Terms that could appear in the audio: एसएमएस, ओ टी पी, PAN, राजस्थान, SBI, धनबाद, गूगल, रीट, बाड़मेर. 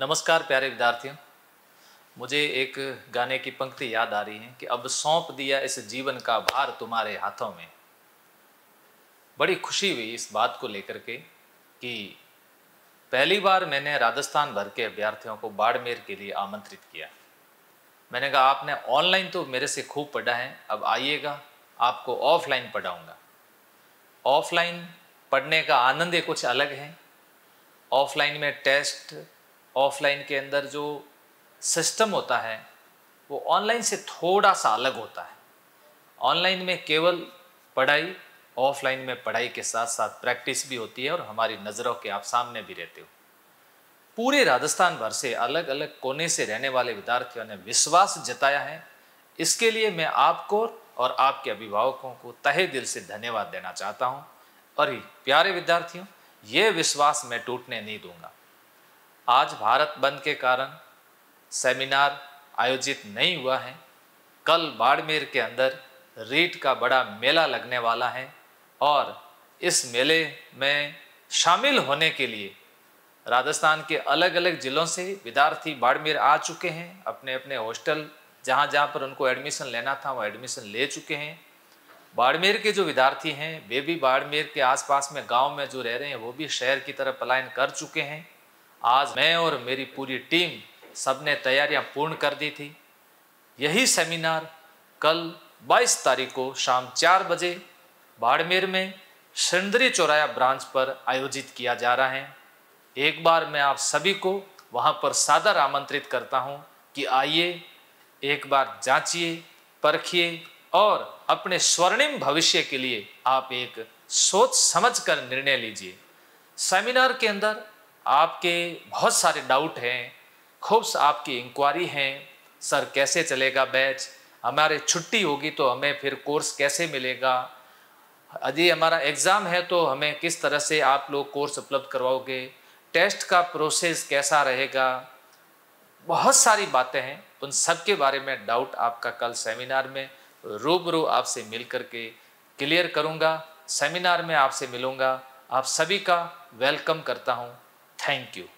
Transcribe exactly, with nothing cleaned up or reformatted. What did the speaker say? नमस्कार प्यारे विद्यार्थियों, मुझे एक गाने की पंक्ति याद आ रही है कि अब सौंप दिया इस जीवन का भार तुम्हारे हाथों में। बड़ी खुशी हुई इस बात को लेकर के कि पहली बार मैंने राजस्थान भर के अभ्यर्थियों को बाड़मेर के लिए आमंत्रित किया। मैंने कहा आपने ऑनलाइन तो मेरे से खूब पढ़ा है, अब आइएगा आपको ऑफलाइन पढ़ाऊँगा। ऑफलाइन पढ़ने का आनंद ही कुछ अलग है। ऑफलाइन में टेस्ट, ऑफलाइन के अंदर जो सिस्टम होता है वो ऑनलाइन से थोड़ा सा अलग होता है। ऑनलाइन में केवल पढ़ाई, ऑफलाइन में पढ़ाई के साथ साथ प्रैक्टिस भी होती है और हमारी नज़रों के आप सामने भी रहते हो। पूरे राजस्थान भर से अलग अलग कोने से रहने वाले विद्यार्थियों ने विश्वास जताया है, इसके लिए मैं आपको और आपके अभिभावकों को तहे दिल से धन्यवाद देना चाहता हूँ। और प्यारे विद्यार्थियों, ये विश्वास मैं टूटने नहीं दूंगा। आज भारत बंद के कारण सेमिनार आयोजित नहीं हुआ है। कल बाड़मेर के अंदर रीट का बड़ा मेला लगने वाला है और इस मेले में शामिल होने के लिए राजस्थान के अलग अलग ज़िलों से विद्यार्थी बाड़मेर आ चुके हैं। अपने अपने हॉस्टल जहाँ जहाँ पर उनको एडमिशन लेना था वो एडमिशन ले चुके हैं। बाड़मेर के जो विद्यार्थी हैं वे भी बाड़मेर के आसपास में गांव में जो रह रहे हैं वो भी शहर की तरफ पलायन कर चुके हैं। आज मैं और मेरी पूरी टीम सब ने तैयारियां पूर्ण कर दी थी। यही सेमिनार कल बाईस तारीख को शाम चार बजे बाड़मेर में सिंदरी चौराया ब्रांच पर आयोजित किया जा रहा है। एक बार मैं आप सभी को वहां पर सादर आमंत्रित करता हूँ कि आइए, एक बार जांचिए, परखिए और अपने स्वर्णिम भविष्य के लिए आप एक सोच समझ कर निर्णय लीजिए। सेमिनार के अंदर आपके बहुत सारे डाउट हैं, खूब आपकी इंक्वायरी हैं। सर कैसे चलेगा बैच, हमारे छुट्टी होगी तो हमें फिर कोर्स कैसे मिलेगा, यदि हमारा एग्ज़ाम है तो हमें किस तरह से आप लोग कोर्स उपलब्ध करवाओगे, टेस्ट का प्रोसेस कैसा रहेगा। बहुत सारी बातें हैं, उन सब के बारे में डाउट आपका कल सेमिनार में रूबरू आपसे मिल करके क्लियर करूंगा। सेमिनार में आपसे मिलूंगा। आप सभी का वेलकम करता हूं। Thank you.